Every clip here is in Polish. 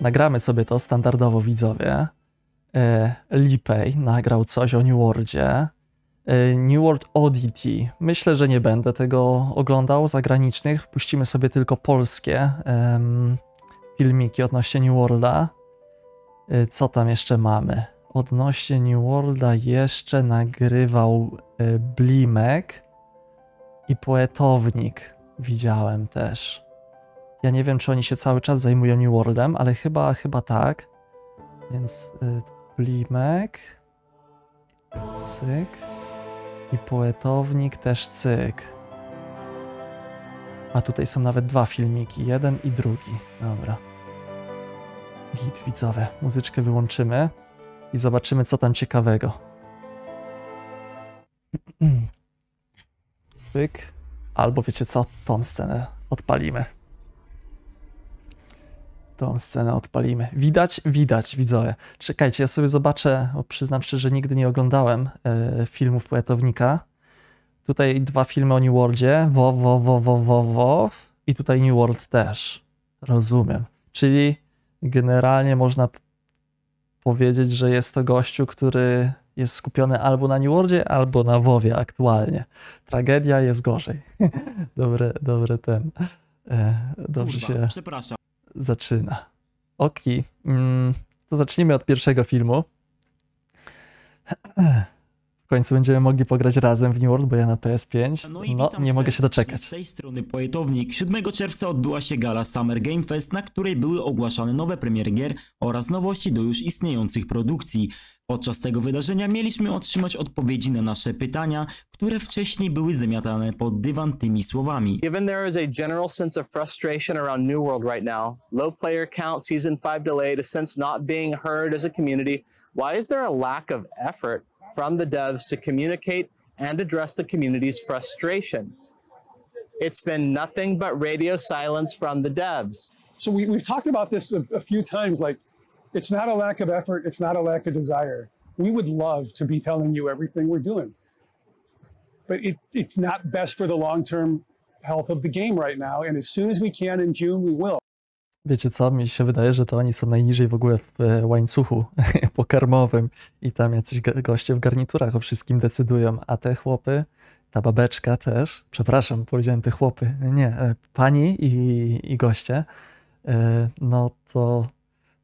Nagramy sobie to standardowo, widzowie. Lipej nagrał coś o New Worldzie. New World Oddity. Myślę, że nie będę tego oglądał, zagranicznych. Puścimy sobie tylko polskie filmiki odnośnie New Worlda. Co tam jeszcze mamy? Odnośnie New Worlda jeszcze nagrywał Blimek i Poetownik. Widziałem też. Ja nie wiem, czy oni się cały czas zajmują New Worldem, ale chyba tak. Więc Blimek, cyk, i Poetownik też cyk. A tutaj są nawet dwa filmiki, jeden i drugi. Dobra. Git, widzowie. Muzyczkę wyłączymy i zobaczymy, co tam ciekawego. Cyk. Albo wiecie co? Tą scenę odpalimy. Tą scenę odpalimy. Widać? Widać, widzowie. Czekajcie, ja sobie zobaczę, bo przyznam szczerze, że nigdy nie oglądałem filmów Poetownika. Tutaj dwa filmy o New Worldzie. I tutaj New World też. Rozumiem. Czyli generalnie można powiedzieć, że jest to gościu, który jest skupiony albo na New Worldzie, albo na WoWie aktualnie. Tragedia, jest gorzej. Dobre ten. Dobrze się zaczyna. Okej. To zacznijmy od pierwszego filmu. W końcu będziemy mogli pograć razem w New World, bo ja na PS5. No nie mogę się doczekać. Z tej strony Poetownik. 7 czerwca odbyła się gala Summer Game Fest, na której były ogłaszane nowe premiery gier oraz nowości do już istniejących produkcji. Podczas tego wydarzenia mieliśmy otrzymać odpowiedzi na nasze pytania, które wcześniej były zamiatane pod dywan tymi słowami. Given there is a general sense of frustration around New World right now, low player count, season 5 delayed, a sense not being heard as a community, why is there a lack of effort from the devs to communicate and address the community's frustration? It's been nothing but radio silence from the devs. So we've talked about this a few times, like it's not a lack of effort, it's not a lack of desire. We would love to be telling you everything we're doing, but it's not best for the long-term health of the game right now, and as soon as we can in June we will. Wiecie co, mi się wydaje, że to oni są najniżej w ogóle w łańcuchu pokarmowym i tam jacyś goście w garniturach o wszystkim decydują, a te chłopy, ta babeczka też, przepraszam, powiedziałem te chłopy, nie, pani i goście, no to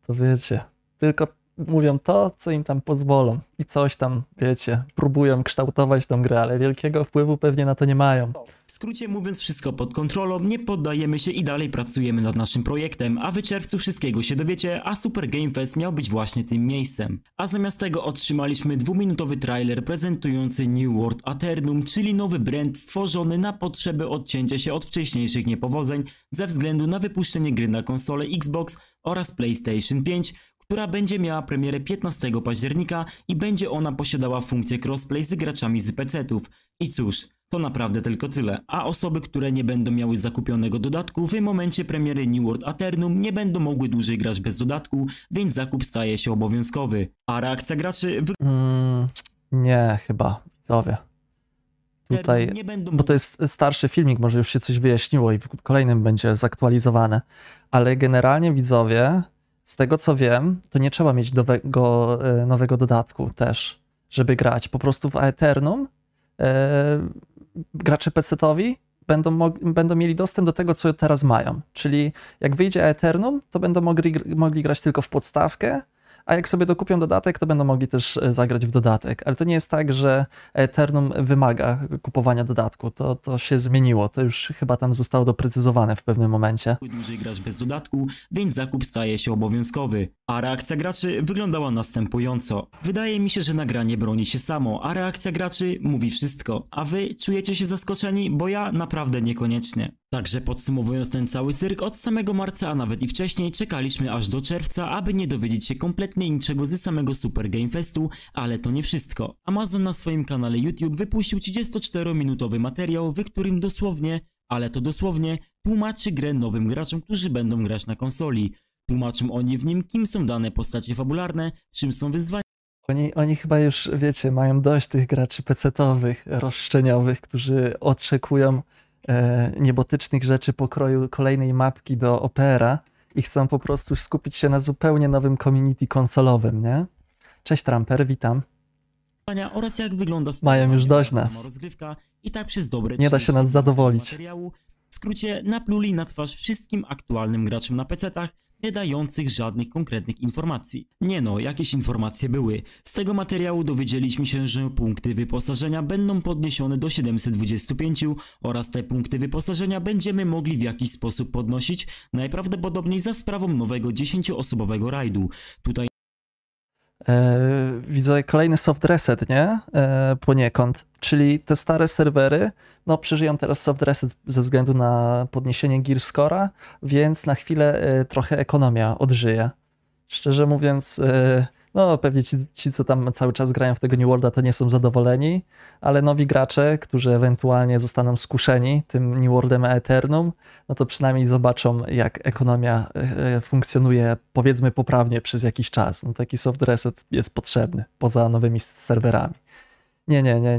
wiecie, tylko mówią to, co im tam pozwolą i coś tam, wiecie, próbują kształtować tą grę, ale wielkiego wpływu pewnie na to nie mają. W skrócie mówiąc, wszystko pod kontrolą, nie poddajemy się i dalej pracujemy nad naszym projektem, a w czerwcu wszystkiego się dowiecie, a Summer Game Fest miał być właśnie tym miejscem. A zamiast tego otrzymaliśmy 2-minutowy trailer prezentujący New World Aeternum, czyli nowy brand stworzony na potrzeby odcięcia się od wcześniejszych niepowodzeń ze względu na wypuszczenie gry na konsolę Xbox oraz PlayStation 5, która będzie miała premierę 15 października i będzie ona posiadała funkcję crossplay z graczami z PC-ów. I cóż, to naprawdę tylko tyle, a osoby, które nie będą miały zakupionego dodatku w momencie premiery New World Aeternum, nie będą mogły dłużej grać bez dodatku, więc zakup staje się obowiązkowy. A reakcja graczy... nie, chyba, widzowie. Tutaj, bo to jest starszy filmik, może już się coś wyjaśniło i w kolejnym będzie zaktualizowane, ale generalnie, widzowie, z tego co wiem, to nie trzeba mieć nowego dodatku też, żeby grać. Po prostu w Aeternum gracze PC-owi będą mieli dostęp do tego, co teraz mają. Czyli jak wyjdzie Aeternum, to będą mogli grać tylko w podstawkę, a jak sobie dokupią dodatek, to będą mogli też zagrać w dodatek. Ale to nie jest tak, że Aeternum wymaga kupowania dodatku. To się zmieniło. To już chyba tam zostało doprecyzowane w pewnym momencie. Dłużej grać bez dodatku, więc zakup staje się obowiązkowy. A reakcja graczy wyglądała następująco. Wydaje mi się, że nagranie broni się samo, a reakcja graczy mówi wszystko. A wy czujecie się zaskoczeni? Bo ja naprawdę niekoniecznie. Także podsumowując ten cały cyrk, od samego marca, a nawet i wcześniej czekaliśmy aż do czerwca, aby nie dowiedzieć się kompletnie niczego ze samego Summer Game Festu, ale to nie wszystko. Amazon na swoim kanale YouTube wypuścił 34-minutowy materiał, w którym dosłownie, ale to dosłownie, tłumaczy grę nowym graczom, którzy będą grać na konsoli. Tłumaczą oni w nim, kim są dane postacie fabularne, czym są wyzwania. Oni chyba już, wiecie, mają dość tych graczy pecetowych, roszczeniowych, którzy oczekują niebotycznych rzeczy pokroju kolejnej mapki do Opera i chcą po prostu skupić się na zupełnie nowym community konsolowym, nie? Cześć Tramper, witam. Oraz jak wygląda mają już dość nas. I tak przez dobre nie da się nas zadowolić. W skrócie napluli na twarz wszystkim aktualnym graczom na PC-tach, nie dających żadnych konkretnych informacji. Nie no, jakieś informacje były. Z tego materiału dowiedzieliśmy się, że punkty wyposażenia będą podniesione do 725 oraz te punkty wyposażenia będziemy mogli w jakiś sposób podnosić, najprawdopodobniej za sprawą nowego 10-osobowego rajdu. Tutaj widzę kolejny soft reset, nie? Poniekąd. Czyli te stare serwery, no przeżyją teraz soft reset ze względu na podniesienie gear score'a, więc na chwilę trochę ekonomia odżyje. Szczerze mówiąc, no pewnie ci, co tam cały czas grają w tego New World'a, to nie są zadowoleni, ale nowi gracze, którzy ewentualnie zostaną skuszeni tym New World'em Aeternum, no to przynajmniej zobaczą, jak ekonomia funkcjonuje, powiedzmy, poprawnie przez jakiś czas. No taki soft reset jest potrzebny, poza nowymi serwerami.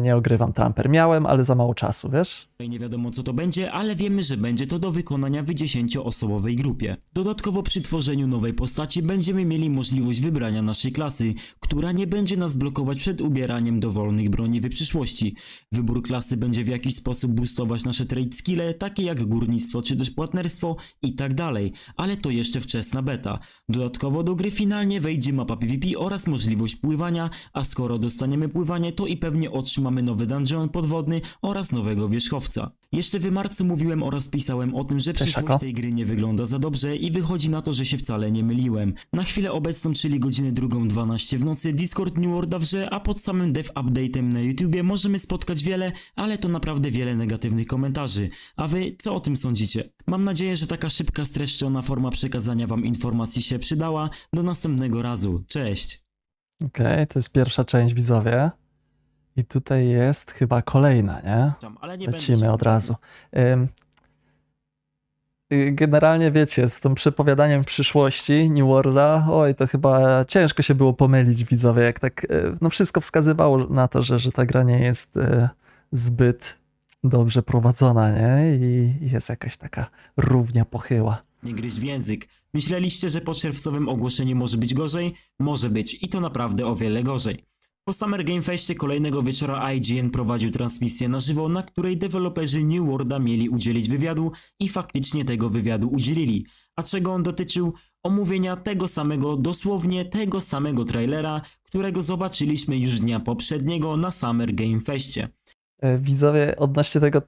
Nie ogrywam Trumper. Miałem, ale za mało czasu, wiesz? Nie wiadomo co to będzie, ale wiemy, że będzie to do wykonania w 10-osobowej grupie. Dodatkowo przy tworzeniu nowej postaci będziemy mieli możliwość wybrania naszej klasy, która nie będzie nas blokować przed ubieraniem dowolnych broni w przyszłości. Wybór klasy będzie w jakiś sposób boostować nasze trade skille, takie jak górnictwo czy też płatnerstwo i tak dalej, ale to jeszcze wczesna beta. Dodatkowo do gry finalnie wejdzie mapa PvP oraz możliwość pływania, a skoro dostaniemy pływanie, to i pewnie otrzymamy nowy dungeon podwodny oraz nowego wierzchowca. Jeszcze w marcu mówiłem oraz pisałem o tym, że przyszłość tej gry nie wygląda za dobrze i wychodzi na to, że się wcale nie myliłem. Na chwilę obecną, czyli godzinę 2:12 w nocy, Discord New World'a wrze, a pod samym dev update'em na YouTubie możemy spotkać wiele, ale to naprawdę wiele negatywnych komentarzy. A wy co o tym sądzicie? Mam nadzieję, że taka szybka, streszczona forma przekazania wam informacji się przydała. Do następnego razu. Cześć! Okej, to jest pierwsza część, widzowie. I tutaj jest chyba kolejna, nie? Lecimy od razu. Generalnie wiecie, z tym przepowiadaniem przyszłości New World'a, oj, to chyba ciężko się było pomylić, widzowie, jak tak, no wszystko wskazywało na to, że ta gra nie jest zbyt dobrze prowadzona, nie? I jest jakaś taka równia pochyła. Nie gryź w język. Myśleliście, że po czerwcowym ogłoszeniu może być gorzej? Może być i to naprawdę o wiele gorzej. Po Summer Game Festie kolejnego wieczora IGN prowadził transmisję na żywo, na której deweloperzy New World'a mieli udzielić wywiadu i faktycznie tego wywiadu udzielili. A czego on dotyczył? Omówienia tego samego, dosłownie tego samego trailera, którego zobaczyliśmy już dnia poprzedniego na Summer Game Festie. Widzowie, odnośnie tego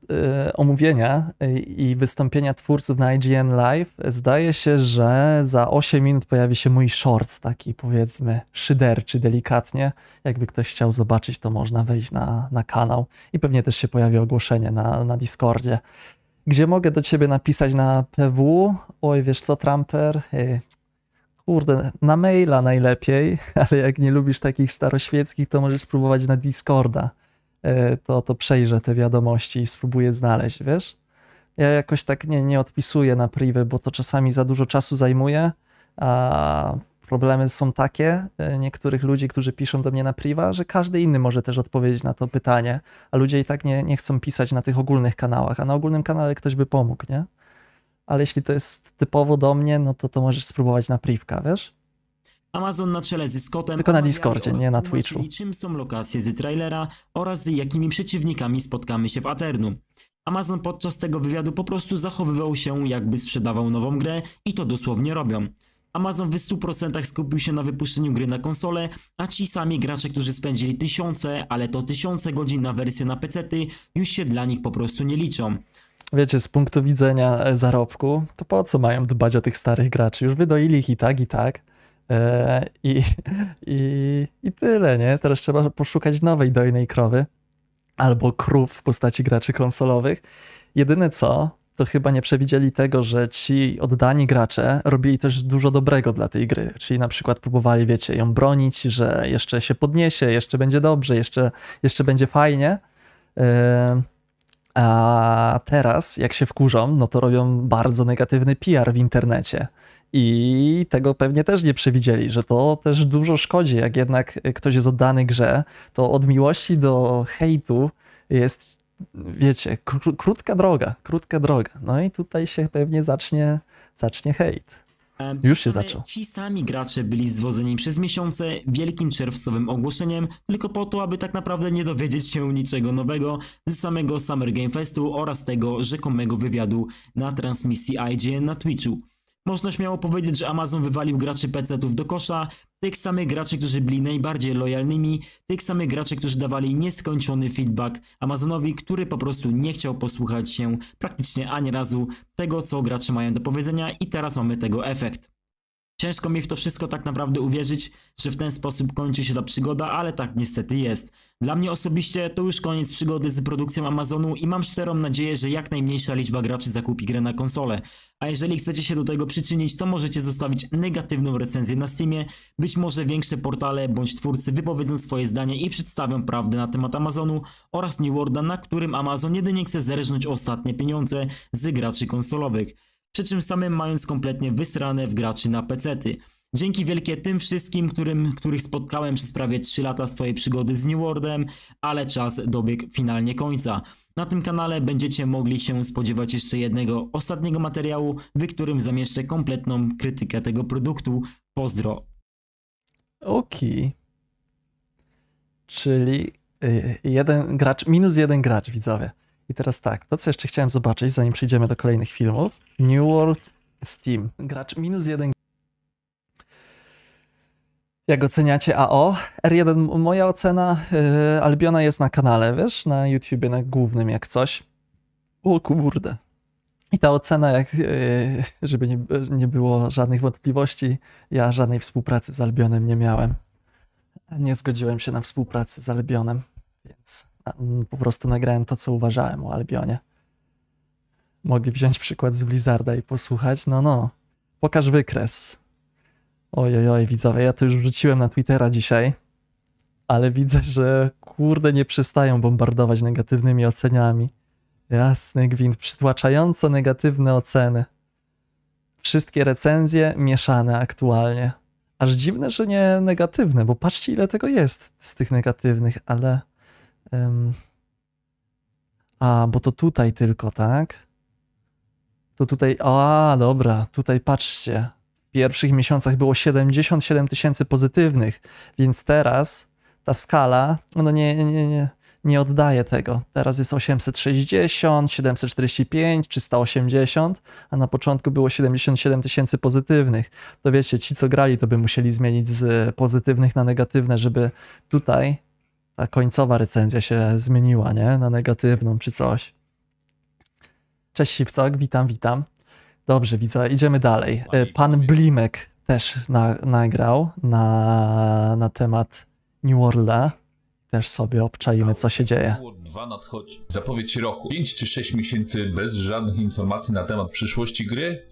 omówienia i wystąpienia twórców na IGN Live, zdaje się, że za 8 minut pojawi się mój shorts, taki powiedzmy szyderczy delikatnie. Jakby ktoś chciał zobaczyć, to można wejść na kanał i pewnie też się pojawi ogłoszenie na Discordzie. Gdzie mogę do ciebie napisać na PW? Oj, wiesz co, Tramper? Kurde, na maila najlepiej, ale jak nie lubisz takich staroświeckich, to możesz spróbować na Discorda. To przejrzę te wiadomości i spróbuję znaleźć, wiesz? Ja jakoś tak nie odpisuję na privy, bo to czasami za dużo czasu zajmuje, a problemy są takie niektórych ludzi, którzy piszą do mnie na priwa, że każdy inny może też odpowiedzieć na to pytanie, a ludzie i tak nie chcą pisać na tych ogólnych kanałach, a na ogólnym kanale ktoś by pomógł, nie? Ale jeśli to jest typowo do mnie, no to możesz spróbować na privka, wiesz? Amazon na czele z Scottem, tylko na Discordzie, nie na Twitchu. Czym są lokacje z trailera oraz z jakimi przeciwnikami spotkamy się w Aeternum. Amazon podczas tego wywiadu po prostu zachowywał się, jakby sprzedawał nową grę i to dosłownie robią. Amazon w 100% skupił się na wypuszczeniu gry na konsolę, a ci sami gracze, którzy spędzili tysiące, ale to tysiące godzin na wersję na pecety, już się dla nich po prostu nie liczą. Wiecie, z punktu widzenia zarobku, to po co mają dbać o tych starych graczy? Już wydoili ich i tak, i tak. I tyle, nie? Teraz trzeba poszukać nowej dojnej krowy albo krów w postaci graczy konsolowych. Jedyne co, to chyba nie przewidzieli tego, że ci oddani gracze robili też dużo dobrego dla tej gry, czyli na przykład próbowali, wiecie, ją bronić, że jeszcze się podniesie, jeszcze będzie dobrze, jeszcze będzie fajnie. A teraz, jak się wkurzą, no to robią bardzo negatywny PR w internecie. I tego pewnie też nie przewidzieli, że to też dużo szkodzi, jak jednak ktoś jest oddany grze, to od miłości do hejtu jest, wiecie, krótka droga, krótka droga. No i tutaj się pewnie zacznie hejt. Już się zaczął. Ci sami gracze byli zwodzeni przez miesiące wielkim czerwcowym ogłoszeniem, tylko po to, aby tak naprawdę nie dowiedzieć się niczego nowego ze samego Summer Game Festu oraz tego rzekomego wywiadu na transmisji IGN na Twitchu. Można śmiało powiedzieć, że Amazon wywalił graczy PC-ów do kosza, tych samych graczy, którzy byli najbardziej lojalnymi, tych samych graczy, którzy dawali nieskończony feedback Amazonowi, który po prostu nie chciał posłuchać się praktycznie ani razu tego, co gracze mają do powiedzenia, i teraz mamy tego efekt. Ciężko mi w to wszystko tak naprawdę uwierzyć, że w ten sposób kończy się ta przygoda, ale tak niestety jest. Dla mnie osobiście to już koniec przygody z produkcją Amazonu i mam szczerą nadzieję, że jak najmniejsza liczba graczy zakupi grę na konsolę. A jeżeli chcecie się do tego przyczynić, to możecie zostawić negatywną recenzję na Steamie. Być może większe portale bądź twórcy wypowiedzą swoje zdanie i przedstawią prawdę na temat Amazonu oraz New Worlda, na którym Amazon jedynie chce zerżnąć ostatnie pieniądze z graczy konsolowych, przy czym samym mając kompletnie wysrane w graczy na pecety. Dzięki wielkie tym wszystkim, których spotkałem przez prawie 3 lata swojej przygody z New Worldem, ale czas dobiegł finalnie końca. Na tym kanale będziecie mogli się spodziewać jeszcze jednego, ostatniego materiału, w którym zamieszczę kompletną krytykę tego produktu. Pozdro. Okej. Czyli minus jeden gracz, widzowie. I teraz tak, to co jeszcze chciałem zobaczyć, zanim przejdziemy do kolejnych filmów. New World Steam. Gracz minus jeden. Jak oceniacie AO? R1, moja ocena Albiona jest na kanale, wiesz, na YouTubie, na głównym jak coś. O kurde. I ta ocena, jak, żeby nie było żadnych wątpliwości, ja żadnej współpracy z Albionem nie miałem. Nie zgodziłem się na współpracę z Albionem, więc po prostu nagrałem to, co uważałem o Albionie. Mogli wziąć przykład z Blizzarda i posłuchać. No, no, pokaż wykres. Ojojoj, widzowie, ja to już wrzuciłem na Twittera dzisiaj, ale widzę, że kurde nie przestają bombardować negatywnymi oceniami. Jasny gwint, przytłaczająco negatywne oceny. Wszystkie recenzje mieszane aktualnie. Aż dziwne, że nie negatywne, bo patrzcie, ile tego jest z tych negatywnych, ale... A, bo to tutaj tylko, tak? To tutaj... A, dobra, tutaj patrzcie. W pierwszych miesiącach było 77 tysięcy pozytywnych, więc teraz ta skala no nie oddaje tego. Teraz jest 860, 745 czy 180, a na początku było 77 tysięcy pozytywnych. To wiecie, ci co grali, to by musieli zmienić z pozytywnych na negatywne, żeby tutaj ta końcowa recenzja się zmieniła, nie? Na negatywną czy coś. Cześć Siwcok, witam. Dobrze, widzę, idziemy dalej. Pan Blimek też nagrał na temat New Worlda. Też sobie obczajmy, co się dzieje. Dwa nadchodzi. Zapowiedź roku. 5 czy 6 miesięcy bez żadnych informacji na temat przyszłości gry,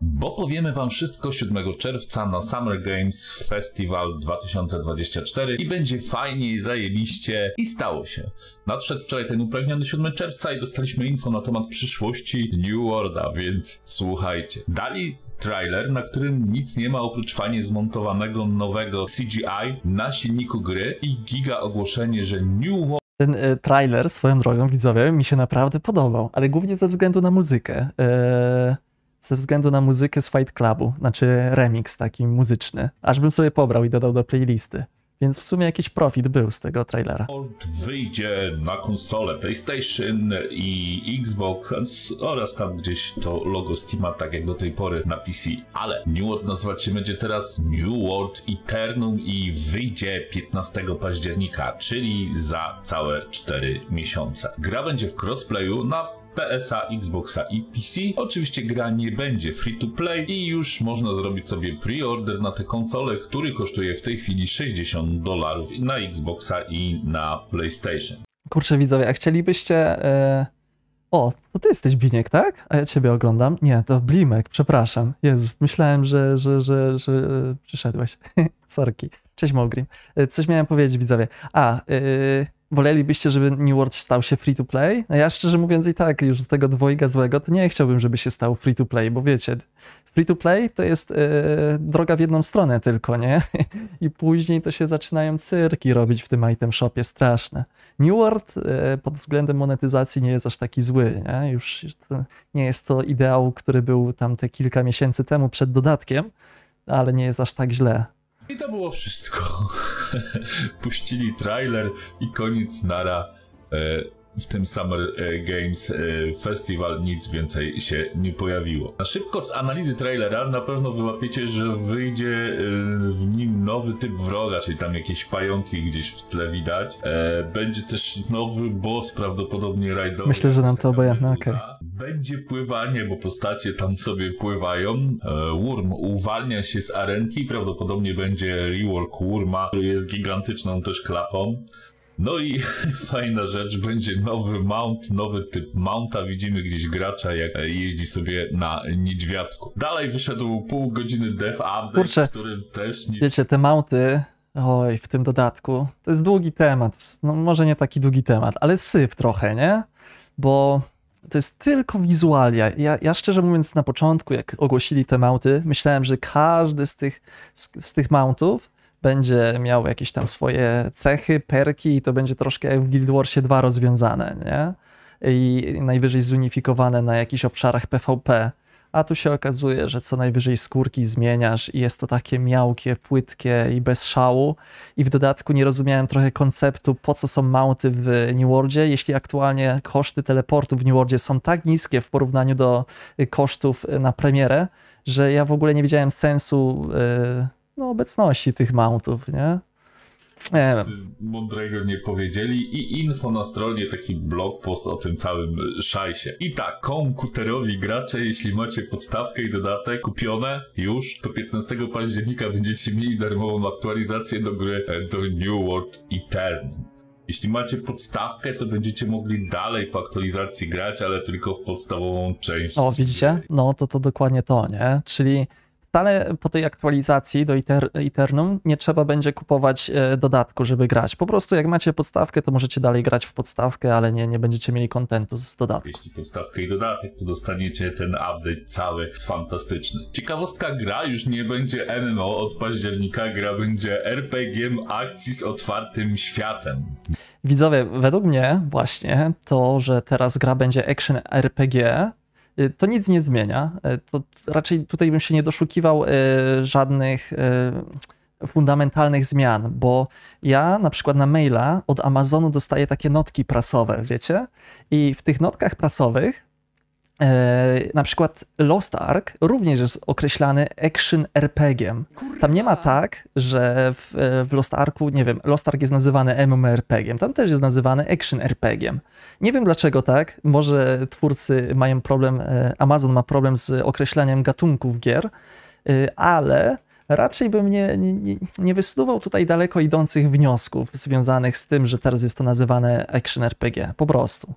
bo powiemy wam wszystko 7 czerwca na Summer Games Festival 2024 i będzie fajnie i zajebiście. I stało się. Nadszedł wczoraj ten upragniony 7 czerwca i dostaliśmy info na temat przyszłości New Worlda, więc słuchajcie. Dali trailer, na którym nic nie ma oprócz fajnie zmontowanego nowego CGI na silniku gry i giga ogłoszenie, że New World... Ten trailer, swoją drogą, widzowie, mi się naprawdę podobał, ale głównie ze względu na muzykę. Ze względu na muzykę z Fight Clubu, znaczy remix taki muzyczny, aż bym sobie pobrał i dodał do playlisty. Więc w sumie jakiś profit był z tego trailera. Wyjdzie na konsolę PlayStation i Xbox oraz tam gdzieś to logo Steama, tak jak do tej pory na PC. Ale New World nazywać się będzie teraz New World Aeternum i wyjdzie 15 października, czyli za całe 4 miesiące. Gra będzie w crossplayu na PS-a, Xboxa i PC. Oczywiście gra nie będzie free to play i już można zrobić sobie pre-order na tę konsolę, który kosztuje w tej chwili $60 na Xboxa i na PlayStation. Kurczę widzowie, a chcielibyście... O, to ty jesteś Biniek, tak? A ja ciebie oglądam. Nie, to Blimek, przepraszam. Jezus, myślałem, że przyszedłeś. Sorki. Cześć Mogrim. Coś miałem powiedzieć widzowie. wolelibyście, żeby New World stał się free to play? No ja szczerze mówiąc i tak już z tego dwojga złego to nie chciałbym, żeby się stał free to play, bo wiecie, free to play to jest droga w jedną stronę tylko, nie? I później to się zaczynają cyrki robić w tym item shopie straszne. New World pod względem monetyzacji nie jest aż taki zły, nie? Już nie jest to ideał, który był tam te kilka miesięcy temu przed dodatkiem, ale nie jest aż tak źle. I to było wszystko. Puścili trailer i koniec, nara. W tym Summer Games Festival nic więcej się nie pojawiło. Na szybko z analizy trailera na pewno wyłapiecie, że wyjdzie w nim nowy typ wroga, czyli tam jakieś pająki gdzieś w tle widać. Będzie też nowy boss, prawdopodobnie rajdowy. Myślę, że nam to obojętne, okej. Będzie pływanie, bo postacie tam sobie pływają. Worm uwalnia się z arenki, prawdopodobnie będzie rework Worma, który jest gigantyczną też klapą. No i fajna rzecz, będzie nowy mount, nowy typ mounta. Widzimy gdzieś gracza, jak jeździ sobie na niedźwiadku. Dalej wyszedł pół godziny dev update, kurczę, w którym też... Wiecie, te mounty, oj, w tym dodatku, to jest długi temat. No może nie taki długi temat, ale syf trochę, nie? Bo to jest tylko wizualia. Ja szczerze mówiąc na początku, jak ogłosili te mounty, myślałem, że każdy z tych mountów będzie miał jakieś tam swoje cechy, perki i to będzie troszkę jak w Guild Warsie 2 rozwiązane, nie? I najwyżej zunifikowane na jakichś obszarach PvP. A tu się okazuje, że co najwyżej skórki zmieniasz i jest to takie miałkie, płytkie i bez szału. I w dodatku nie rozumiałem trochę konceptu, po co są mounty w New Worldzie, jeśli aktualnie koszty teleportu w New Worldzie są tak niskie w porównaniu do kosztów na premierę, że ja w ogóle nie widziałem sensu... no, obecności tych mountów, nie? Nie wiem. Mądrego nie powiedzieli i info na stronie, taki blog post o tym całym szajsie. I tak, komputerowi gracze, jeśli macie podstawkę i dodatek kupione już, to 15 października będziecie mieli darmową aktualizację do gry do New World Aeternum. Jeśli macie podstawkę, to będziecie mogli dalej po aktualizacji grać, ale tylko w podstawową część. O, widzicie? No, to dokładnie to, nie? Czyli... Wcale po tej aktualizacji do Aeternum nie trzeba będzie kupować dodatku, żeby grać. Po prostu jak macie podstawkę, to możecie dalej grać w podstawkę, ale nie będziecie mieli kontentu z dodatku. Jeśli podstawkę i dodatek, to dostaniecie ten update cały, fantastyczny. Ciekawostka, gra już nie będzie MMO od października, gra będzie RPG akcji z otwartym światem. Widzowie, według mnie właśnie to, że teraz gra będzie action RPG, to nic nie zmienia, to raczej tutaj bym się nie doszukiwał żadnych fundamentalnych zmian, bo ja na przykład na maila od Amazonu dostaję takie notki prasowe, wiecie? I w tych notkach prasowych na przykład Lost Ark również jest określany action RPG-iem. Tam nie ma tak, że w Lost Arku, nie wiem, Lost Ark jest nazywany MMORPG-iem, tam też jest nazywany action RPG-iem. Nie wiem dlaczego tak, może twórcy mają problem, Amazon ma problem z określaniem gatunków gier, ale raczej bym nie wysuwał tutaj daleko idących wniosków związanych z tym, że teraz jest to nazywane action RPG, po prostu.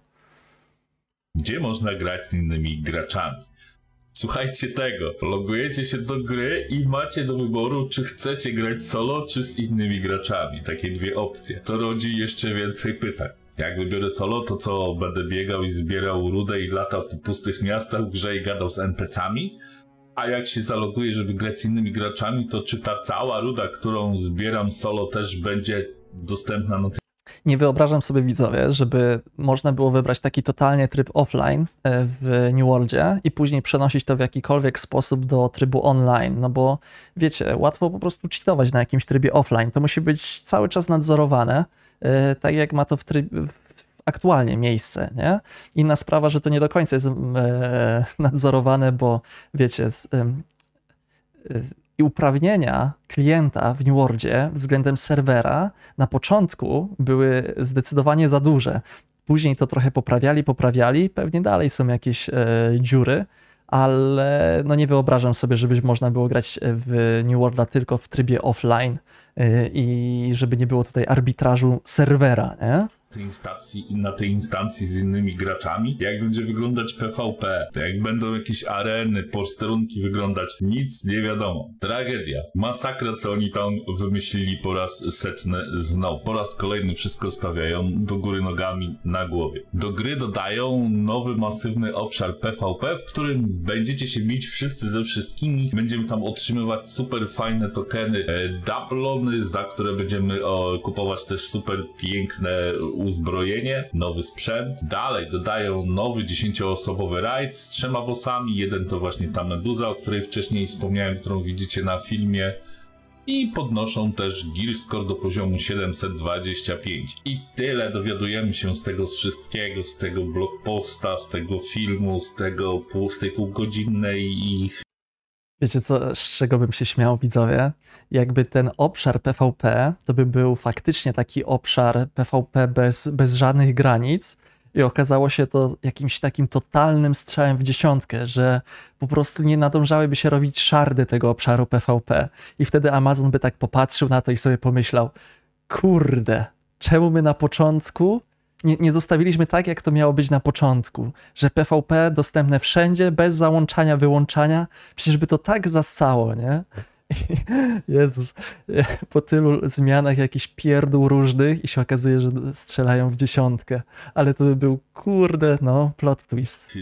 Gdzie można grać z innymi graczami. Słuchajcie tego, logujecie się do gry i macie do wyboru, czy chcecie grać solo, czy z innymi graczami. Takie dwie opcje, co rodzi jeszcze więcej pytań. Jak wybiorę solo, to co, będę biegał i zbierał rudę i latał po pustych miastach w grze i gadał z NPC-ami? A jak się zaloguję, żeby grać z innymi graczami, to czy ta cała ruda, którą zbieram solo, też będzie dostępna na tej... Nie wyobrażam sobie, widzowie, żeby można było wybrać taki totalnie tryb offline w New Worldzie i później przenosić to w jakikolwiek sposób do trybu online, no bo wiecie, łatwo po prostu cheatować na jakimś trybie offline, to musi być cały czas nadzorowane, tak jak ma to w aktualnie miejsce, nie? Inna sprawa, że to nie do końca jest nadzorowane, bo wiecie, i uprawnienia klienta w New Worldzie względem serwera na początku były zdecydowanie za duże. Później to trochę poprawiali, pewnie dalej są jakieś dziury, ale no nie wyobrażam sobie, żeby można było grać w New Worlda tylko w trybie offline i żeby nie było tutaj arbitrażu serwera, nie? na tej instancji z innymi graczami, jak będzie wyglądać PvP, jak będą jakieś areny, posterunki wyglądać, nic nie wiadomo. Tragedia, masakra, co oni tam wymyślili po raz setny znowu. Po raz kolejny wszystko stawiają do góry nogami na głowie. Do gry dodają nowy masywny obszar PvP, w którym będziecie się bić wszyscy ze wszystkimi, będziemy tam otrzymywać super fajne tokeny, dablony, za które będziemy kupować też super piękne uzbrojenie, nowy sprzęt. Dalej dodają nowy 10-osobowy raid z 3 bossami, jeden to właśnie ta meduza, o której wcześniej wspomniałem, którą widzicie na filmie. I podnoszą też Guild Score do poziomu 725. I tyle dowiadujemy się z tego wszystkiego, z tego blogposta, z tego filmu, z tej półgodzinnej ich... Wiecie co, z czego bym się śmiał, widzowie? Jakby ten obszar PvP, to by był faktycznie taki obszar PvP bez żadnych granic i okazało się to jakimś takim totalnym strzałem w dziesiątkę, że po prostu nie nadążałyby się robić szardy tego obszaru PvP i wtedy Amazon by tak popatrzył na to i sobie pomyślał, kurde, czemu my na początku nie zostawiliśmy tak, jak to miało być na początku, że PvP dostępne wszędzie, bez załączania, wyłączania, przecież by to tak zasało, nie? Jezus, po tylu zmianach jakichś pierdół różnych i się okazuje, że strzelają w dziesiątkę. Ale to by był, kurde, no, plot twist.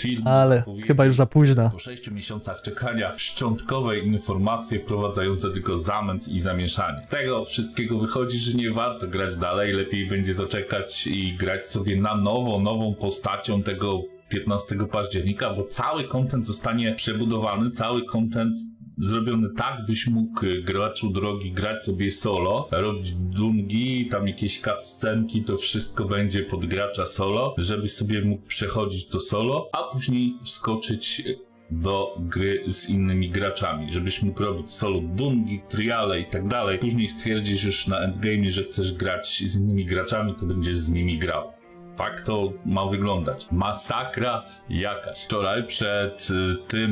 Film ale chyba już za późno. Po 6 miesiącach czekania szczątkowe informacje wprowadzające tylko zamęt i zamieszanie. Z tego wszystkiego wychodzi, że nie warto grać dalej, lepiej będzie zaczekać i grać sobie na nowo, nową postacią tego 15 października, bo cały content zostanie przebudowany, cały content zrobiony tak, byś mógł, graczu drogi, grać sobie solo, robić dungi, tam jakieś cutscenki, to wszystko będzie pod gracza solo, żebyś sobie mógł przechodzić to solo, a później wskoczyć do gry z innymi graczami, żebyś mógł robić solo dungi, triale i tak dalej. Później stwierdzisz już na endgame, że chcesz grać z innymi graczami, to będziesz z nimi grał. Tak to ma wyglądać. Masakra jakaś. Wczoraj przed tym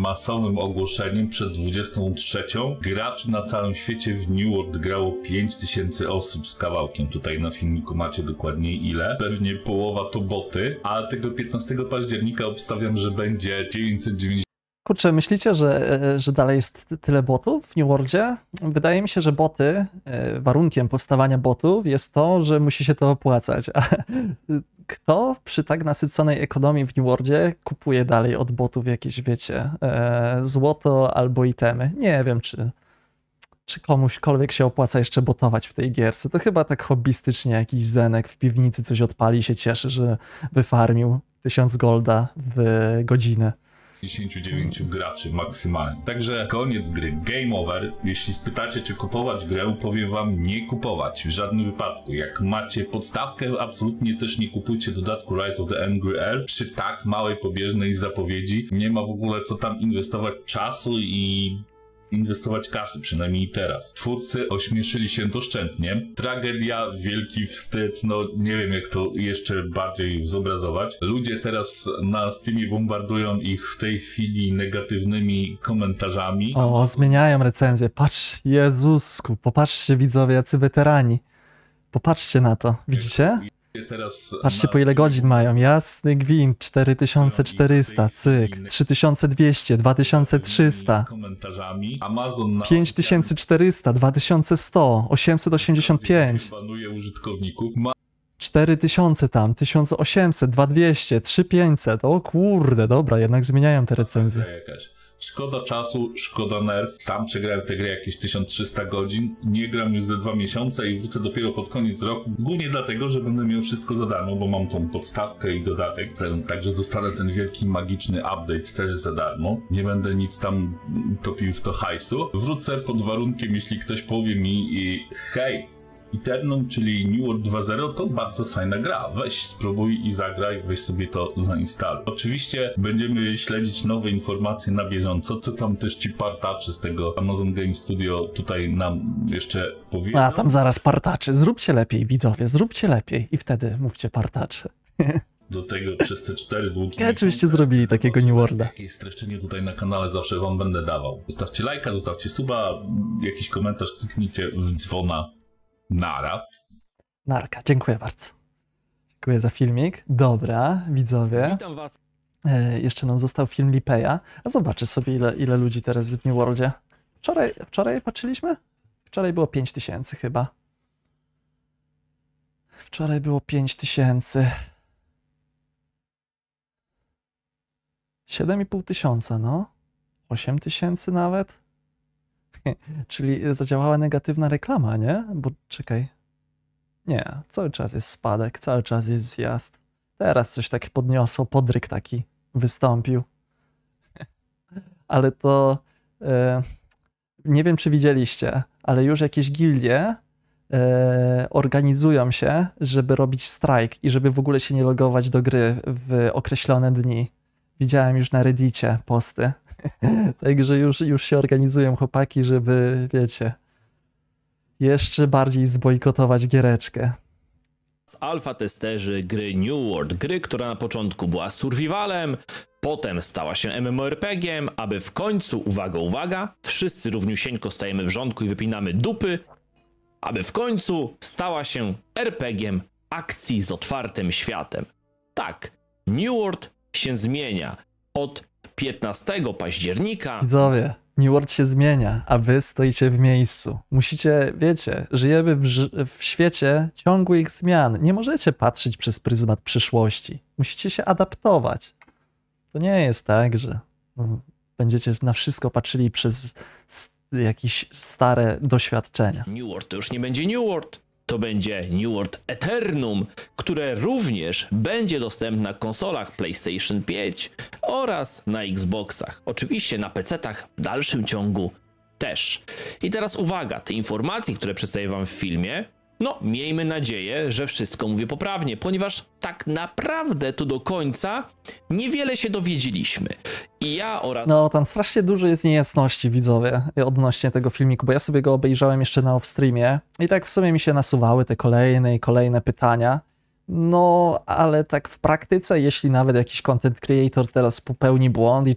masowym ogłoszeniem, przed 23, graczy na całym świecie w New World grało 5000 osób z kawałkiem. Tutaj na filmiku macie dokładnie ile. Pewnie połowa to boty, a tego 15 października obstawiam, że będzie 990. Kurczę, myślicie, że dalej jest tyle botów w New Worldzie? Wydaje mi się, że boty, warunkiem powstawania botów jest to, że musi się to opłacać. A kto przy tak nasyconej ekonomii w New Worldzie kupuje dalej od botów jakieś, wiecie, złoto albo itemy? Nie wiem, czy komuśkolwiek się opłaca jeszcze botować w tej gierce. To chyba tak hobbystycznie jakiś Zenek w piwnicy coś odpali i się cieszy, że wyfarmił 1000 golda w godzinę. 99 graczy maksymalnie. Także koniec gry. Game over. Jeśli spytacie, czy kupować grę, powiem wam, nie kupować w żadnym wypadku. Jak macie podstawkę, absolutnie też nie kupujcie dodatku Rise of the Angry Elf przy tak małej pobieżnej zapowiedzi. Nie ma w ogóle co tam inwestować czasu i inwestować kasy, przynajmniej teraz. Twórcy ośmieszyli się doszczętnie. Tragedia, wielki wstyd, no nie wiem jak to jeszcze bardziej zobrazować. Ludzie teraz na Steamie bombardują ich w tej chwili negatywnymi komentarzami. O, zmieniają recenzję. Patrz, Jezusku, popatrzcie widzowie, jacy weterani. Popatrzcie na to, widzicie? Teraz patrzcie po ile godzin mają, jasny gwint, 4400, cyk, 3200, 2300, 5400, 2100, 885, 4000 tam, 1800, 2200, 3500, o kurde, dobra, jednak zmieniają te recenzje. Szkoda czasu, szkoda nerw. Sam przegrałem tę grę jakieś 1300 godzin. Nie gram już ze 2 miesiące i wrócę dopiero pod koniec roku. Głównie dlatego, że będę miał wszystko za darmo, bo mam tą podstawkę i dodatek. Także dostanę ten wielki, magiczny update też za darmo. Nie będę nic tam topił w to hajsu. Wrócę pod warunkiem, jeśli ktoś powie mi hej, Aeternum, czyli New World 2.0 to bardzo fajna gra. Weź spróbuj i zagraj, weź sobie to zainstaluj. Oczywiście będziemy śledzić nowe informacje na bieżąco, co tam też ci partaczy z tego Amazon Game Studio tutaj nam jeszcze powiedzą. A tam zaraz partaczy, zróbcie lepiej widzowie, zróbcie lepiej i wtedy mówcie partaczy. Do tego przez te 4 długie... Ja oczywiście zrobili takiego New Worlda. Jakieś streszczenie tutaj na kanale zawsze wam będę dawał. Zostawcie lajka, zostawcie suba, jakiś komentarz, kliknijcie w dzwona. Nara. Narka, dziękuję bardzo. Dziękuję za filmik. Dobra, widzowie. Witam was. Jeszcze nam został film Lipeja. A zobaczę sobie, ile ludzi teraz w New Worldzie. Wczoraj patrzyliśmy? Wczoraj było 5000 chyba. Wczoraj było 5000. 7500, no. 8000 nawet. Czyli zadziałała negatywna reklama, nie? Bo czekaj. Nie, cały czas jest spadek, cały czas jest zjazd. Teraz coś tak podniosło, podryk taki wystąpił. Ale to... nie wiem, czy widzieliście, ale już jakieś gildie organizują się, żeby robić strajk i żeby w ogóle się nie logować do gry w określone dni. Widziałem już na Reddicie posty. Także już się organizują chłopaki, żeby, wiecie, jeszcze bardziej zbojkotować giereczkę. Alfa testerzy gry New World, gry, która na początku była survivalem, potem stała się MMORPG-iem, aby w końcu, uwaga, uwaga, wszyscy równiusieńko stajemy w rządku i wypinamy dupy, aby w końcu stała się RPG-iem akcji z otwartym światem. Tak, New World się zmienia. Od 15 października... Widzowie, New World się zmienia, a wy stoicie w miejscu. Musicie, wiecie, żyjemy w świecie ciągłych zmian. Nie możecie patrzeć przez pryzmat przyszłości. Musicie się adaptować. To nie jest tak, że będziecie na wszystko patrzyli przez jakieś stare doświadczenia. New World to już nie będzie New World. To będzie New World Aeternum, które również będzie dostępne na konsolach PlayStation 5 oraz na Xboxach. Oczywiście na PC-tach w dalszym ciągu też. I teraz uwaga, te informacje, które przedstawię wam w filmie, no miejmy nadzieję, że wszystko mówię poprawnie, ponieważ tak naprawdę tu do końca niewiele się dowiedzieliśmy. I ja oraz... No tam strasznie dużo jest niejasności, widzowie, odnośnie tego filmiku, bo ja sobie go obejrzałem jeszcze na off-streamie i tak w sumie mi się nasuwały te kolejne i kolejne pytania. No, ale tak w praktyce, jeśli nawet jakiś content creator teraz popełni błąd i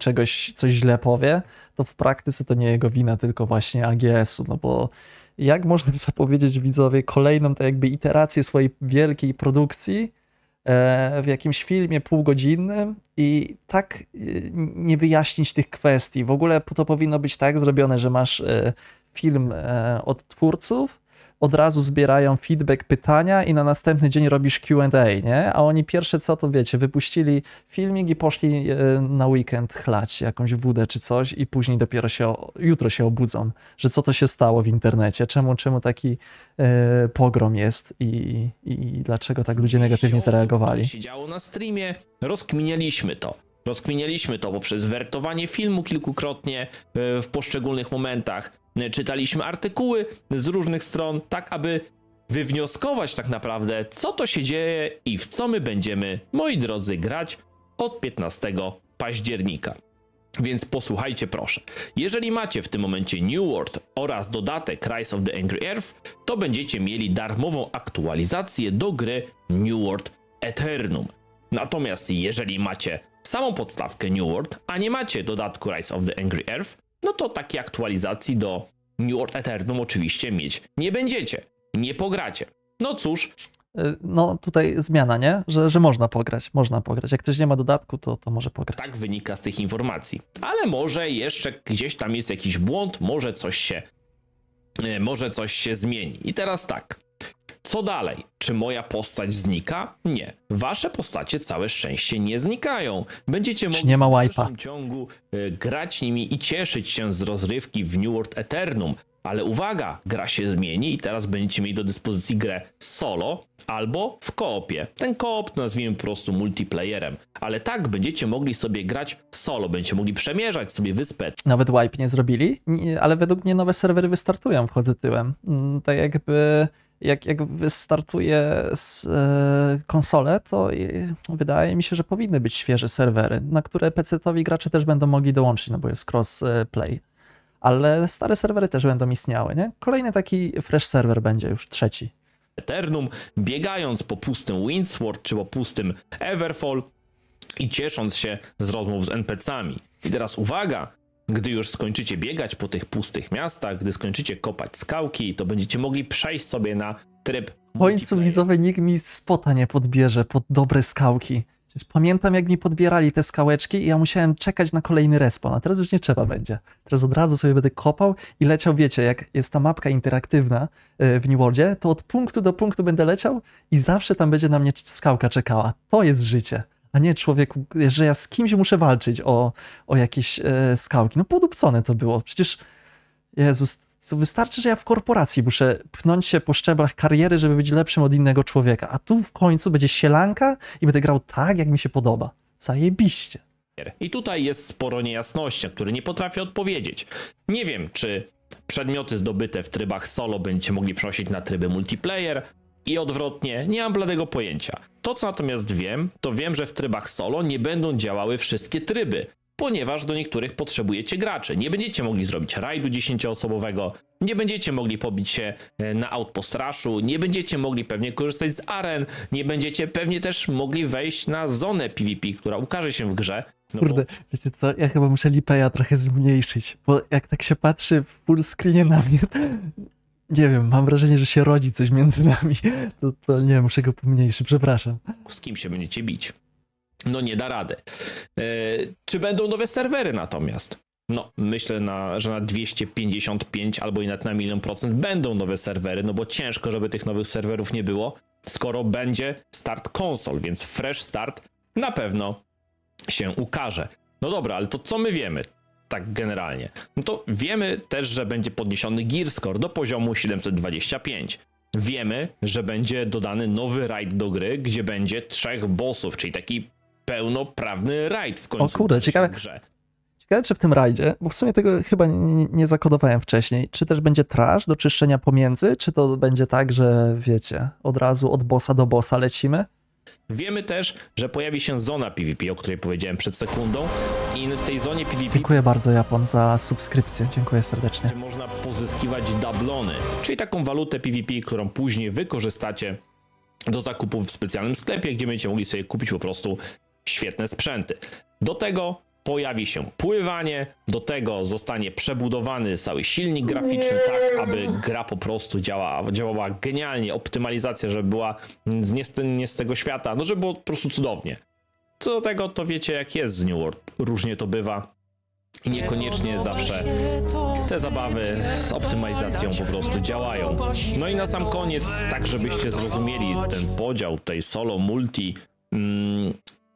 coś źle powie, to w praktyce to nie jego wina, tylko właśnie AGS-u, no bo jak można zapowiedzieć, widzowie, kolejną tak jakby iterację swojej wielkiej produkcji w jakimś filmie półgodzinnym i tak nie wyjaśnić tych kwestii. W ogóle to powinno być tak zrobione, że masz film od twórców, od razu zbierają feedback, pytania i na następny dzień robisz Q&A, nie? A oni pierwsze co, to wiecie, wypuścili filmik i poszli na weekend chlać jakąś wódę czy coś i później dopiero jutro się obudzą, że co to się stało w internecie, czemu taki pogrom jest i dlaczego tak ludzie negatywnie zareagowali. Się działo na streamie, rozkminialiśmy to. Rozkminialiśmy to poprzez wertowanie filmu kilkukrotnie w poszczególnych momentach. Czytaliśmy artykuły z różnych stron, tak aby wywnioskować tak naprawdę, co to się dzieje i w co my będziemy, moi drodzy, grać od 15 października. Więc posłuchajcie proszę. Jeżeli macie w tym momencie New World oraz dodatek Rise of the Angry Earth, to będziecie mieli darmową aktualizację do gry New World Aeternum. Natomiast jeżeli macie samą podstawkę New World, a nie macie dodatku Rise of the Angry Earth, no to takiej aktualizacji do New World Aeternum oczywiście mieć nie będziecie, nie pogracie. No cóż. No tutaj zmiana, nie? Że można pograć, można pograć. Jak ktoś nie ma dodatku, to może pograć. Tak wynika z tych informacji. Ale może jeszcze gdzieś tam jest jakiś błąd, może coś się zmieni. I teraz tak. Co dalej? Czy moja postać znika? Nie. Wasze postacie całe szczęście nie znikają. Będziecie mogli w dalszym ciągu grać nimi i cieszyć się z rozrywki w New World Aeternum. Ale uwaga, gra się zmieni i teraz będziecie mieli do dyspozycji grę solo albo w koopie. Ten koop nazwijmy po prostu multiplayerem. Ale tak, będziecie mogli sobie grać solo, będziecie mogli przemierzać sobie wyspę. Nawet wipe nie zrobili, ale według mnie nowe serwery wystartują, wchodzę tyłem. Tak jakby... Jak wystartuje z konsolę, to wydaje mi się, że powinny być świeże serwery, na które PC-towi gracze też będą mogli dołączyć, no bo jest cross-play. Ale stare serwery też będą istniały, nie? Kolejny taki fresh serwer będzie już, trzeci. Aeternum, biegając po pustym Windsward czy po pustym Everfall i ciesząc się z rozmów z NPC-ami. I teraz uwaga! Gdy już skończycie biegać po tych pustych miastach, gdy skończycie kopać skałki, to będziecie mogli przejść sobie na tryb W końcu widzowie nikt mi spota nie podbierze pod dobre skałki. Pamiętam, jak mi podbierali te skałeczki i ja musiałem czekać na kolejny respawn, a teraz już nie trzeba będzie. Teraz od razu sobie będę kopał i leciał, wiecie, jak jest ta mapka interaktywna w New Worldzie, to od punktu do punktu będę leciał i zawsze tam będzie na mnie skałka czekała. To jest życie, a nie człowieku, że ja z kimś muszę walczyć o jakieś skałki. No podupcone to było, przecież Jezus, to wystarczy, że ja w korporacji muszę pchnąć się po szczeblach kariery, żeby być lepszym od innego człowieka, a tu w końcu będzie sielanka i będę grał tak, jak mi się podoba. Zajebiście. I tutaj jest sporo niejasności, na które nie potrafię odpowiedzieć. Nie wiem, czy przedmioty zdobyte w trybach solo będziecie mogli przenosić na tryby multiplayer i odwrotnie, nie mam bladego pojęcia. To, co natomiast wiem, to wiem, że w trybach solo nie będą działały wszystkie tryby, ponieważ do niektórych potrzebujecie graczy. Nie będziecie mogli zrobić rajdu 10-osobowego, nie będziecie mogli pobić się na outpost rushu, nie będziecie mogli pewnie korzystać z aren, nie będziecie pewnie też mogli wejść na zonę PvP, która ukaże się w grze. No kurde, bo... wiecie co, ja chyba muszę lipeja trochę zmniejszyć, bo jak tak się patrzy w full screenie na mnie, nie wiem, mam wrażenie, że się rodzi coś między nami, to nie wiem, muszę go pomniejszyć, przepraszam. Z kim się będziecie bić? No nie da rady. Czy będą nowe serwery natomiast? No myślę, że na 255 albo i nawet na 1 000 000% będą nowe serwery, no bo ciężko, żeby tych nowych serwerów nie było, skoro będzie start konsol, więc fresh start na pewno się ukaże. No dobra, ale to co my wiemy tak generalnie? No to wiemy też, że będzie podniesiony gear score do poziomu 725. Wiemy, że będzie dodany nowy raid do gry, gdzie będzie 3 bossów, czyli taki pełnoprawny rajd w końcu. O kurde, ciekawe czy w tym rajdzie, bo w sumie tego chyba nie zakodowałem wcześniej, czy też będzie trash do czyszczenia pomiędzy, czy to będzie tak, że wiecie, od razu od bossa do bossa lecimy? Wiemy też, że pojawi się zona PvP, o której powiedziałem przed sekundą, i w tej zonie PvP... Dziękuję bardzo, Japon, za subskrypcję, dziękuję serdecznie. ...można pozyskiwać dablony, czyli taką walutę PvP, którą później wykorzystacie do zakupów w specjalnym sklepie, gdzie będziecie mogli sobie kupić po prostu świetne sprzęty. Do tego pojawi się pływanie, do tego zostanie przebudowany cały silnik graficzny, tak aby gra po prostu działała genialnie, optymalizacja, żeby była nie z tego świata, no żeby było po prostu cudownie. Co do tego, to wiecie jak jest z New World, różnie to bywa i niekoniecznie zawsze te zabawy z optymalizacją po prostu działają. No i na sam koniec, tak żebyście zrozumieli ten podział tej solo, multi,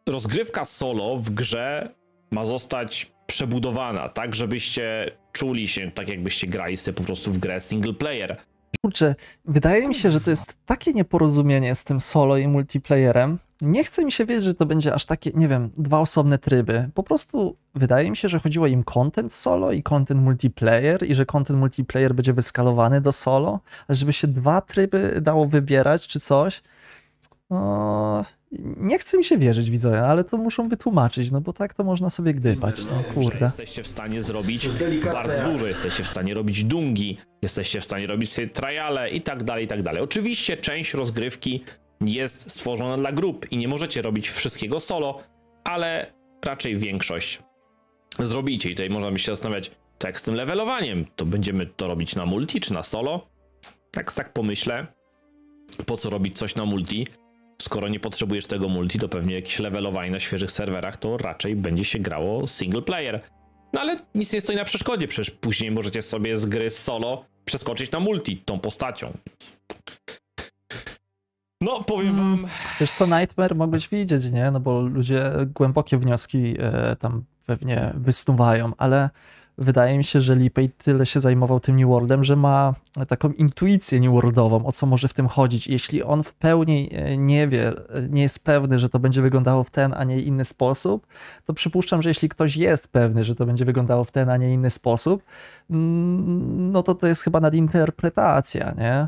rozgrywka solo w grze ma zostać przebudowana, tak żebyście czuli się tak, jakbyście grali sobie po prostu w grę single player. Kurczę, wydaje mi się, że to jest takie nieporozumienie z tym solo i multiplayerem. Nie chce mi się wierzyć, że to będzie aż takie, nie wiem, dwa osobne tryby. Po prostu wydaje mi się, że chodziło im content solo i content multiplayer i że content multiplayer będzie wyskalowany do solo, ale żeby się dwa tryby dało wybierać czy coś. No, nie chce mi się wierzyć, widzowie, ale to muszą wytłumaczyć, no bo tak to można sobie gdybać, no kurde. Jesteście w stanie zrobić bardzo dużo, jesteście w stanie robić dungi, jesteście w stanie robić sobie triale i tak dalej, i tak dalej. Oczywiście część rozgrywki jest stworzona dla grup i nie możecie robić wszystkiego solo, ale raczej większość zrobicie i tutaj można się zastanawiać, tak z tym levelowaniem, to będziemy to robić na multi czy na solo? Tak pomyślę, po co robić coś na multi? Skoro nie potrzebujesz tego multi, to pewnie jakieś levelowanie na świeżych serwerach, to raczej będzie się grało single player. No ale nic nie stoi na przeszkodzie, przecież później możecie sobie z gry solo przeskoczyć na multi tą postacią. No powiem wam... Wiesz co, Nightmare mogłeś widzieć, nie? No bo ludzie głębokie wnioski tam pewnie wysnuwają, ale... Wydaje mi się, że Lipej tyle się zajmował tym New Worldem, że ma taką intuicję New Worldową, o co może w tym chodzić. Jeśli on w pełni nie wie, nie jest pewny, że to będzie wyglądało w ten, a nie inny sposób, to przypuszczam, że jeśli ktoś jest pewny, że to będzie wyglądało w ten, a nie inny sposób, no to jest chyba nadinterpretacja, nie?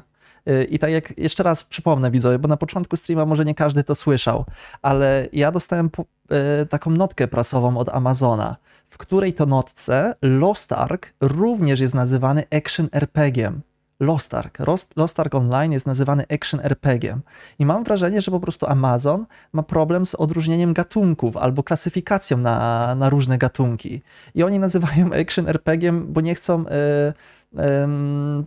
I tak jak jeszcze raz przypomnę widzowie, bo na początku streama może nie każdy to słyszał, ale ja dostałem taką notkę prasową od Amazona, w której to notce Lost Ark również jest nazywany action RPG-iem. Lost Ark Online jest nazywany action RPG-iem. I mam wrażenie, że po prostu Amazon ma problem z odróżnieniem gatunków albo klasyfikacją na różne gatunki. I oni nazywają action RPG-iem, bo nie chcą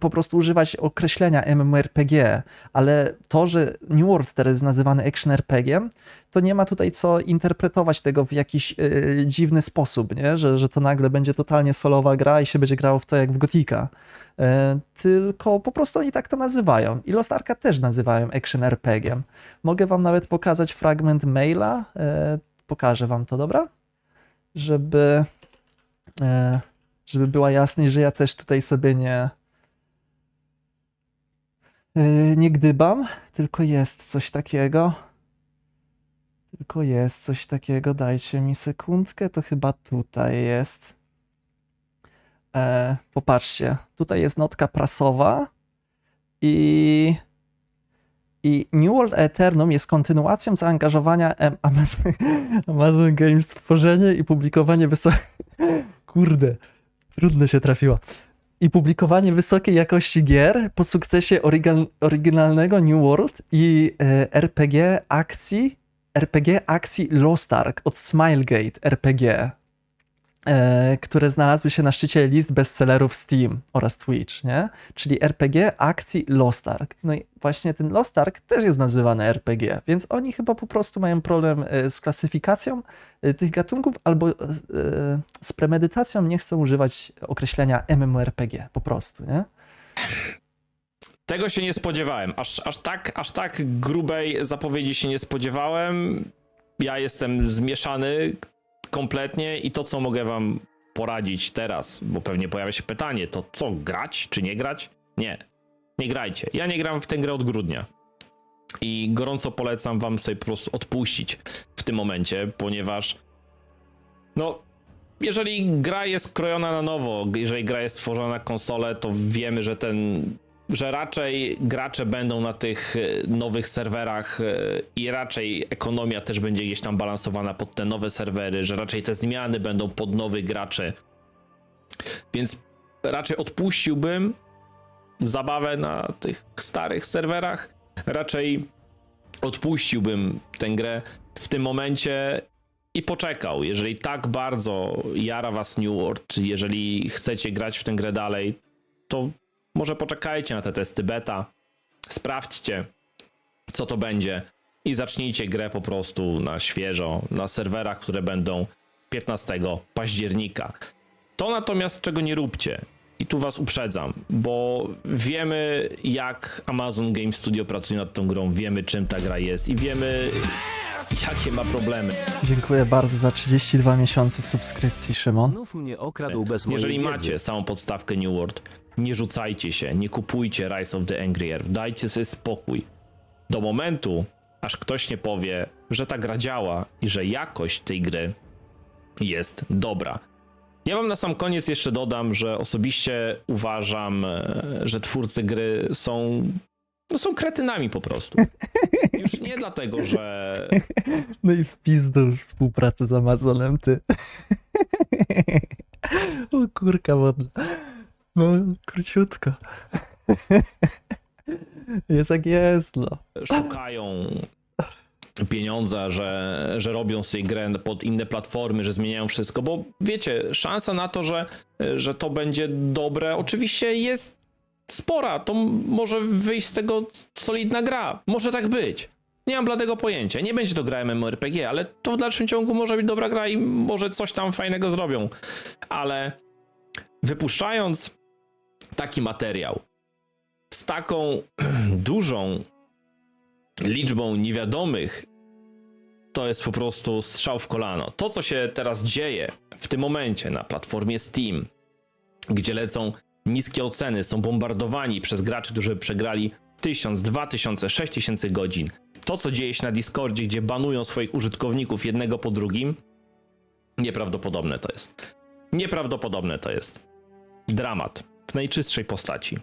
po prostu używać określenia MMORPG, ale to, że New World teraz jest nazywany action RPG, to nie ma tutaj co interpretować tego w jakiś dziwny sposób, nie? Że to nagle będzie totalnie solowa gra i się będzie grało w to jak w Gotika. Tylko po prostu oni tak to nazywają. I Lost Arka też nazywają action RPG. Mogę wam nawet pokazać fragment maila. Pokażę wam to, dobra? Żeby była jasność, że ja też tutaj sobie nie gdybam, tylko jest coś takiego. Dajcie mi sekundkę, to chyba tutaj jest. Popatrzcie, tutaj jest notka prasowa i New World Aeternum jest kontynuacją zaangażowania Amazon Games w tworzenie i publikowanie wysokiej jakości gier po sukcesie oryginalnego New World i RPG akcji Lost Ark od Smilegate RPG, które znalazły się na szczycie list bestsellerów Steam oraz Twitch, nie? Czyli RPG akcji Lost Ark. No i właśnie ten Lost Ark też jest nazywany RPG, więc oni chyba po prostu mają problem z klasyfikacją tych gatunków albo z premedytacją, nie chcą używać określenia MMORPG po prostu, nie? Tego się nie spodziewałem. Aż tak grubej zapowiedzi się nie spodziewałem. Ja jestem zmieszany kompletnie i to, co mogę wam poradzić teraz, bo pewnie pojawia się pytanie, to co, grać czy nie grać? Nie grajcie. Ja nie gram w tę grę od grudnia i gorąco polecam wam sobie po prostu odpuścić w tym momencie, ponieważ no, jeżeli gra jest krojona na nowo, jeżeli gra jest tworzona na konsolę, to wiemy, że raczej gracze będą na tych nowych serwerach i raczej ekonomia też będzie gdzieś tam balansowana pod te nowe serwery, że raczej te zmiany będą pod nowych graczy. Więc raczej odpuściłbym zabawę na tych starych serwerach, raczej odpuściłbym tę grę w tym momencie i poczekał. Jeżeli tak bardzo jara was New World, jeżeli chcecie grać w tę grę dalej, to może poczekajcie na te testy beta, sprawdźcie, co to będzie i zacznijcie grę po prostu na świeżo, na serwerach, które będą 15 października. To natomiast, czego nie róbcie, i tu was uprzedzam, bo wiemy, jak Amazon Game Studio pracuje nad tą grą, wiemy, czym ta gra jest i wiemy, jakie ma problemy. Dziękuję bardzo za 32 miesiące subskrypcji, Szymon. Znów mnie okradł bez mojej wiedzy. Jeżeli macie samą podstawkę New World, nie rzucajcie się, nie kupujcie Rise of the Angry Earth, dajcie sobie spokój. Do momentu, aż ktoś nie powie, że ta gra działa i że jakość tej gry jest dobra. Ja wam na sam koniec jeszcze dodam, że osobiście uważam, że twórcy gry są... No są kretynami po prostu. Już nie dlatego, że... No i w pizdu współpracy z Amazonem, ty. O kurka wodna. No, króciutko. Jest jak jest, no. Szukają pieniądza, że robią sobie grę pod inne platformy, że zmieniają wszystko, bo wiecie, szansa na to, że to będzie dobre, oczywiście jest spora. To może wyjść z tego solidna gra. Może tak być. Nie mam bladego pojęcia. Nie będzie to gra MMORPG, ale to w dalszym ciągu może być dobra gra i może coś tam fajnego zrobią. Ale wypuszczając taki materiał z taką dużą liczbą niewiadomych, to jest po prostu strzał w kolano. To, co się teraz dzieje w tym momencie na platformie Steam, gdzie lecą niskie oceny, są bombardowani przez graczy, którzy przegrali 1000, 2000, 6000 godzin. To, co dzieje się na Discordzie, gdzie banują swoich użytkowników jednego po drugim, nieprawdopodobne to jest. Nieprawdopodobne to jest. Dramat w najczystszej postaci.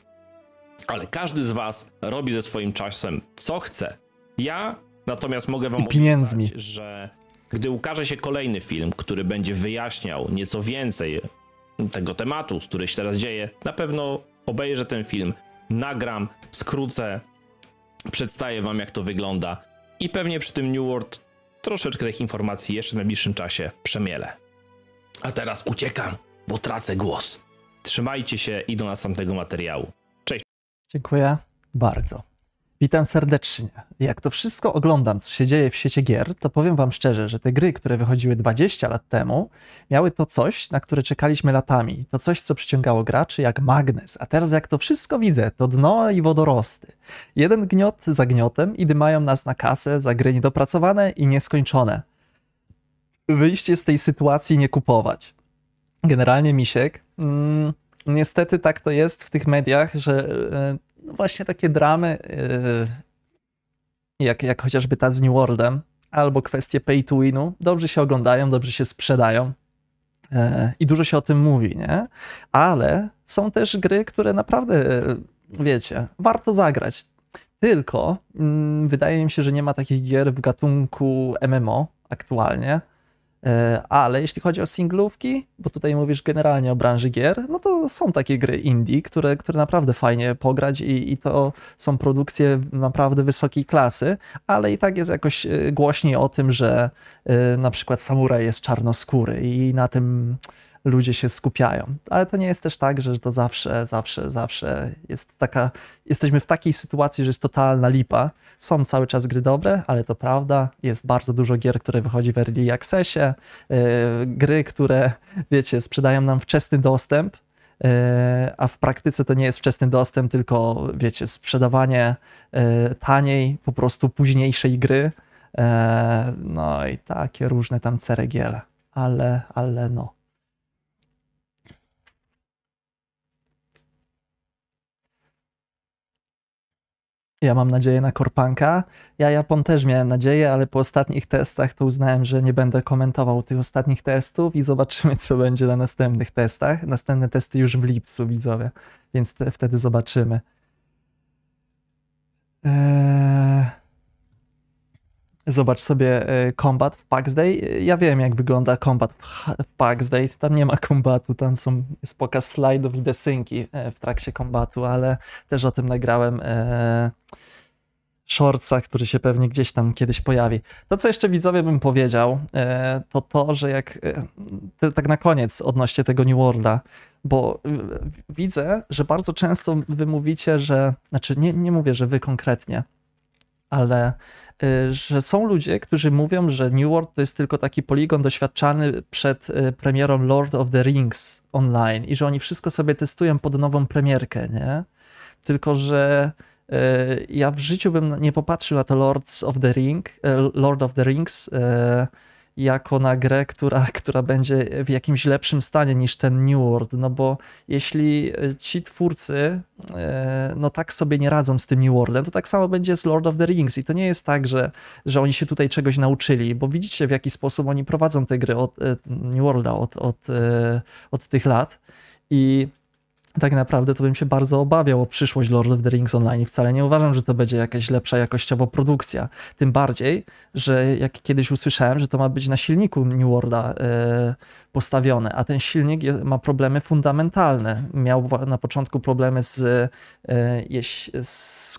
Ale każdy z was robi ze swoim czasem, co chce. Ja natomiast mogę wam obiecać, że gdy ukaże się kolejny film, który będzie wyjaśniał nieco więcej tego tematu, który się teraz dzieje, na pewno obejrzę ten film, nagram, skrócę, przedstawię wam, jak to wygląda i pewnie przy tym New World troszeczkę tych informacji jeszcze w najbliższym czasie przemielę. A teraz uciekam, bo tracę głos. Trzymajcie się i do następnego materiału. Cześć. Dziękuję bardzo. Witam serdecznie. Jak to wszystko oglądam, co się dzieje w świecie gier, to powiem wam szczerze, że te gry, które wychodziły 20 lat temu, miały to coś, na które czekaliśmy latami. To coś, co przyciągało graczy jak magnes. A teraz jak to wszystko widzę, to dno i wodorosty. Jeden gniot za gniotem i dymają nas na kasę za gry niedopracowane i nieskończone. Wyjście z tej sytuacji nie kupować. Generalnie Misiek, niestety tak to jest w tych mediach, że no właśnie takie dramy, jak chociażby ta z New Worldem, albo kwestie pay to winu, dobrze się oglądają, dobrze się sprzedają i dużo się o tym mówi, nie? Ale są też gry, które naprawdę, wiecie, warto zagrać. Tylko wydaje mi się, że nie ma takich gier w gatunku MMO aktualnie, ale jeśli chodzi o singlówki, bo tutaj mówisz generalnie o branży gier, no to są takie gry indie, które naprawdę fajnie pograć i to są produkcje naprawdę wysokiej klasy, ale i tak jest jakoś głośniej o tym, że na przykład samuraj jest czarnoskóry i na tym ludzie się skupiają. Ale to nie jest też tak, że to zawsze jest taka, jesteśmy w takiej sytuacji, że jest totalna lipa. Są cały czas gry dobre, ale to prawda, jest bardzo dużo gier, które wychodzi w early accessie, gry, które, wiecie, sprzedają nam wczesny dostęp, a w praktyce to nie jest wczesny dostęp, tylko, wiecie, sprzedawanie taniej, po prostu późniejszej gry, no i takie różne tam ceregiele, ale no. Ja mam nadzieję na Corepunka. Ja Japon też miałem nadzieję, ale po ostatnich testach to uznałem, że nie będę komentował tych ostatnich testów i zobaczymy, co będzie na następnych testach. Następne testy już w lipcu, widzowie, więc wtedy zobaczymy. Zobacz sobie kombat w PAX Day. Ja wiem, jak wygląda kombat w PAX Day. Tam nie ma kombatu, tam jest pokaz slajdów i desynki w trakcie kombatu, ale też o tym nagrałem shortsa, który się pewnie gdzieś tam kiedyś pojawi. To, co jeszcze widzowie bym powiedział, to to, że jak tak na koniec odnośnie tego New Worlda, bo widzę, że bardzo często wy mówicie, że, znaczy nie mówię, że wy konkretnie, ale że są ludzie, którzy mówią, że New World to jest tylko taki poligon doświadczany przed premierą Lord of the Rings online i że oni wszystko sobie testują pod nową premierkę, nie? Tylko że ja w życiu bym nie popatrzył na to Lord of the Rings jako na grę, która będzie w jakimś lepszym stanie niż ten New World, no bo jeśli ci twórcy no tak sobie nie radzą z tym New Worldem, to tak samo będzie z Lord of the Rings i to nie jest tak, że oni się tutaj czegoś nauczyli, bo widzicie, w jaki sposób oni prowadzą te gry od New Worlda, od tych lat i tak naprawdę to bym się bardzo obawiał o przyszłość Lord of the Rings Online i wcale nie uważam, że to będzie jakaś lepsza jakościowo produkcja. Tym bardziej, że jak kiedyś usłyszałem, że to ma być na silniku New Worlda postawione, a ten silnik ma problemy fundamentalne. Miał na początku problemy z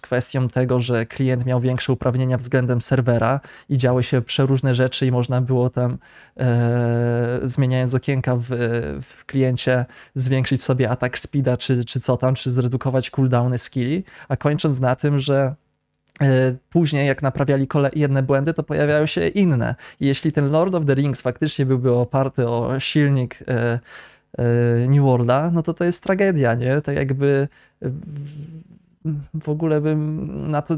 kwestią tego, że klient miał większe uprawnienia względem serwera i działy się przeróżne rzeczy i można było tam, zmieniając okienka w kliencie, zwiększyć sobie atak speeda, czy co tam, czy zredukować cooldowny skilli, a kończąc na tym, że później jak naprawiali jedne błędy, to pojawiają się inne. I jeśli ten Lord of the Rings faktycznie byłby oparty o silnik New Worlda, no to jest tragedia, nie? To jakby w ogóle bym na to...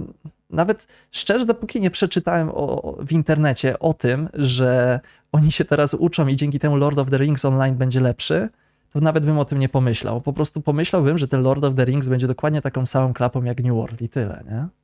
Nawet szczerze, dopóki nie przeczytałem w internecie o tym, że oni się teraz uczą i dzięki temu Lord of the Rings Online będzie lepszy, to nawet bym o tym nie pomyślał. Po prostu pomyślałbym, że ten Lord of the Rings będzie dokładnie taką samą klapą jak New World i tyle, nie?